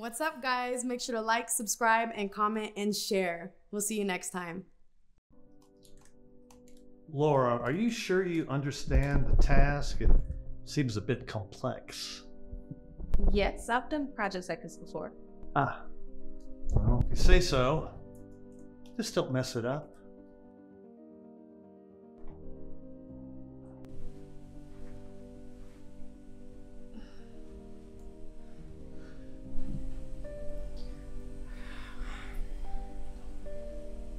What's up, guys? Make sure to like, subscribe, and comment and share. We'll see you next time. Laura, are you sure you understand the task? It seems a bit complex. Yes, I've done projects like this before. Ah, well, if you say so. Just don't mess it up.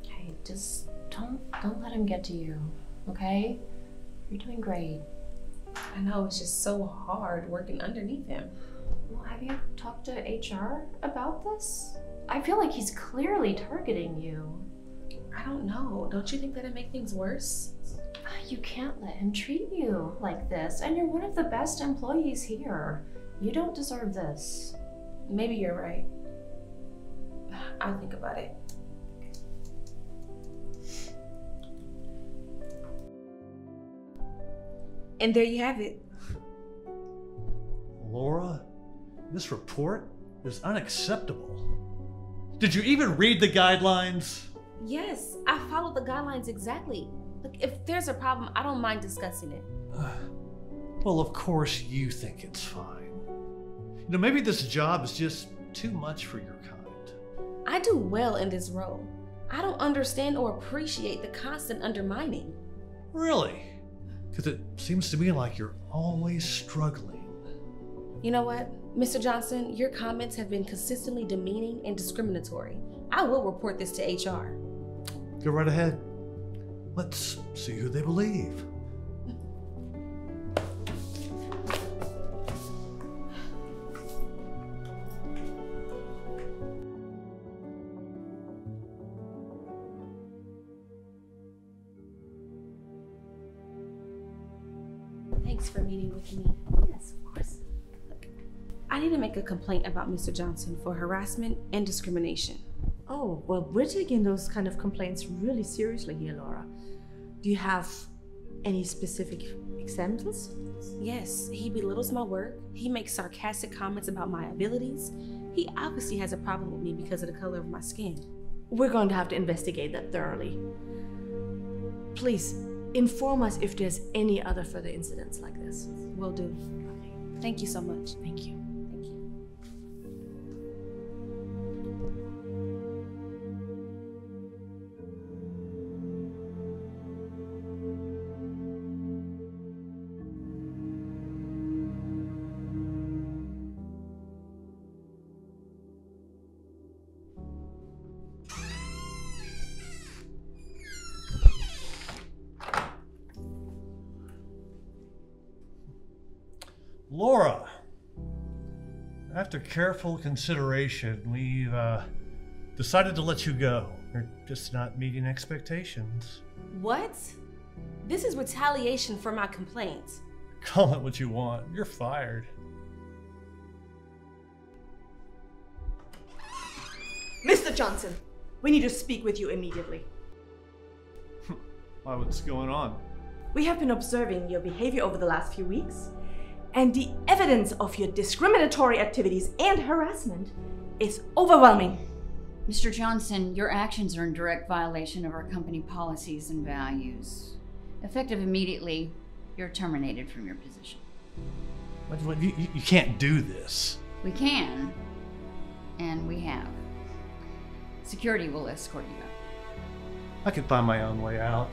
Okay, just don't let him get to you, okay? You're doing great. I know, it's just so hard working underneath him. Well, have you talked to HR about this? I feel like he's clearly targeting you. I don't know. Don't you think that'd make things worse? You can't let him treat you like this. And you're one of the best employees here. You don't deserve this. Maybe you're right. I'll think about it. And there you have it. Laura, this report is unacceptable. Did you even read the guidelines? Yes, I followed the guidelines exactly. Look, if there's a problem, I don't mind discussing it. Well, of course you think it's fine. You know, maybe this job is just too much for your kind. I do well in this role. I don't understand or appreciate the constant undermining. Really? Because it seems to me like you're always struggling. You know what, Mr. Johnson, your comments have been consistently demeaning and discriminatory. I will report this to HR. Go right ahead. Let's see who they believe. Thanks for meeting with me. Yes, of course. Look, I need to make a complaint about Mr. Johnson for harassment and discrimination. Oh, well, we're taking those kind of complaints really seriously here, Laura. Do you have any specific examples? Yes, he belittles my work. He makes sarcastic comments about my abilities. He obviously has a problem with me because of the color of my skin. We're going to have to investigate that thoroughly. Please, inform us if there's any other further incidents like this. Will do. Okay. Thank you so much. Thank you. Laura, after careful consideration, we've decided to let you go. You're just not meeting expectations. What? This is retaliation for my complaint. Call it what you want. You're fired. Mr. Johnson, we need to speak with you immediately. Why, what's going on? We have been observing your behavior over the last few weeks. And the evidence of your discriminatory activities and harassment is overwhelming. Mr. Johnson, your actions are in direct violation of our company policies and values. Effective immediately, you're terminated from your position. What, you can't do this. We can, and we have. Security will escort you out. I could find my own way out.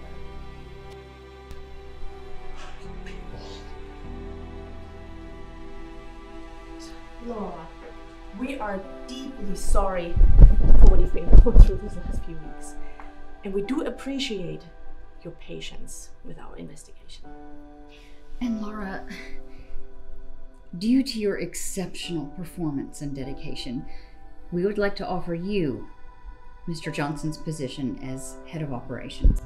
Laura, we are deeply sorry for what you've been going through these last few weeks. And we do appreciate your patience with our investigation. And Laura, due to your exceptional performance and dedication, we would like to offer you Mr. Johnson's position as head of operations.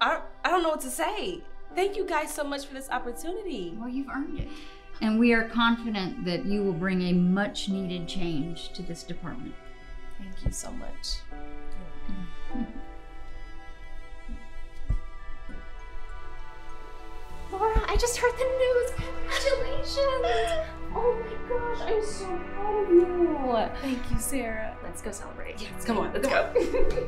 I don't know what to say. Thank you guys so much for this opportunity. Well, you've earned it. And we are confident that you will bring a much needed change to this department. Thank you so much. Laura, I I just heard the news. Congratulations. Oh my gosh, I'm so proud of you. Thank you, Sarah. Let's go celebrate. Yes, come on, let's go.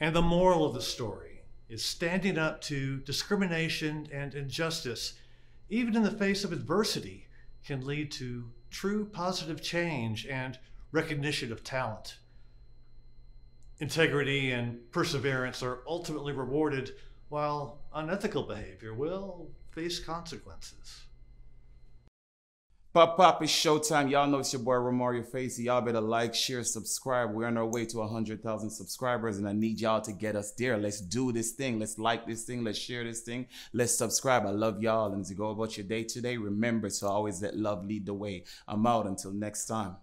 And the moral of the story is standing up to discrimination and injustice, even in the face of adversity, can lead to true positive change and recognition of talent. Integrity and perseverance are ultimately rewarded, while unethical behavior will face consequences. Pop, it's showtime. Y'all know it's your boy Romario Facey. Y'all better like, share, subscribe. We're on our way to 100,000 subscribers, and I need y'all to get us there. Let's do this thing. Let's like this thing. Let's share this thing. Let's subscribe. I love y'all. And as you go about your day today, remember to always let love lead the way. I'm out until next time.